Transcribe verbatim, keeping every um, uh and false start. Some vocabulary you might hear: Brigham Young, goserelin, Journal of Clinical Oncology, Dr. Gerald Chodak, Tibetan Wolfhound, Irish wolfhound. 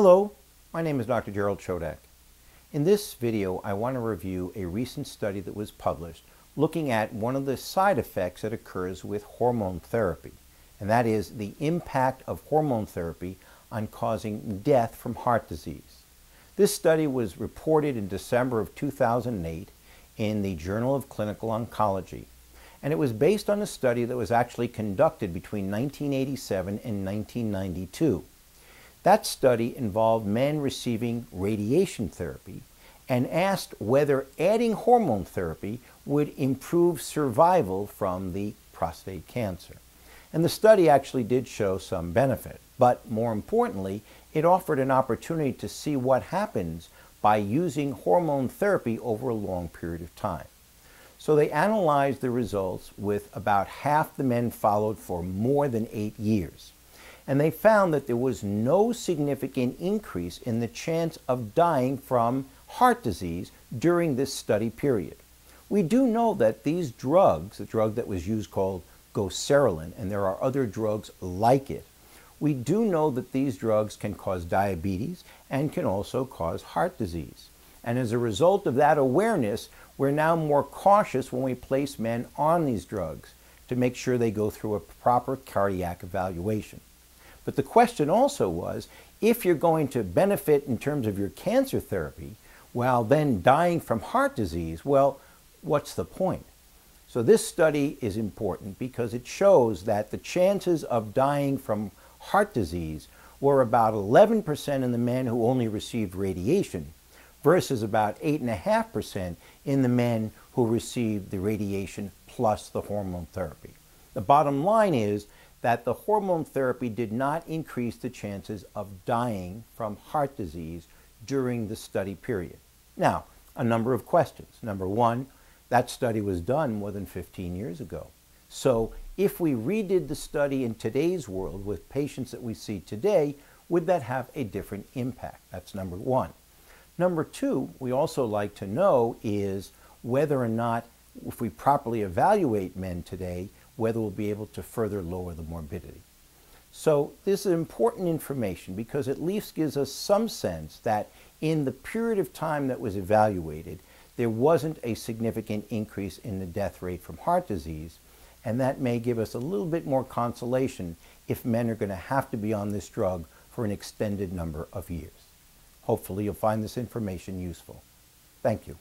Hello, my name is Doctor Gerald Chodak. In this video, I want to review a recent study that was published looking at one of the side effects that occurs with hormone therapy, and that is the impact of hormone therapy on causing death from heart disease. This study was reported in December of two thousand eight in the Journal of Clinical Oncology, and it was based on a study that was actually conducted between nineteen eighty-seven and nineteen ninety-two. That study involved men receiving radiation therapy and asked whether adding hormone therapy would improve survival from the prostate cancer. And the study actually did show some benefit, but more importantly, it offered an opportunity to see what happens by using hormone therapy over a long period of time. So they analyzed the results with about half the men followed for more than eight years. And they found that there was no significant increase in the chance of dying from heart disease during this study period. We do know that these drugs, the drug that was used called goserelin, and there are other drugs like it, we do know that these drugs can cause diabetes and can also cause heart disease. And as a result of that awareness, we're now more cautious when we place men on these drugs to make sure they go through a proper cardiac evaluation. But the question also was, if you're going to benefit in terms of your cancer therapy while then dying from heart disease, well, what's the point? So this study is important because it shows that the chances of dying from heart disease were about eleven percent in the men who only received radiation versus about eight point five percent in the men who received the radiation plus the hormone therapy. The bottom line is that the hormone therapy did not increase the chances of dying from heart disease during the study period. Now, a number of questions. Number one, that study was done more than fifteen years ago. So if we redid the study in today's world with patients that we see today, would that have a different impact? That's number one. Number two, we also like to know is whether or not, if we properly evaluate men today, whether we'll be able to further lower the morbidity. So this is important information because it at least gives us some sense that in the period of time that was evaluated, there wasn't a significant increase in the death rate from heart disease, and that may give us a little bit more consolation if men are going to have to be on this drug for an extended number of years. Hopefully you'll find this information useful. Thank you.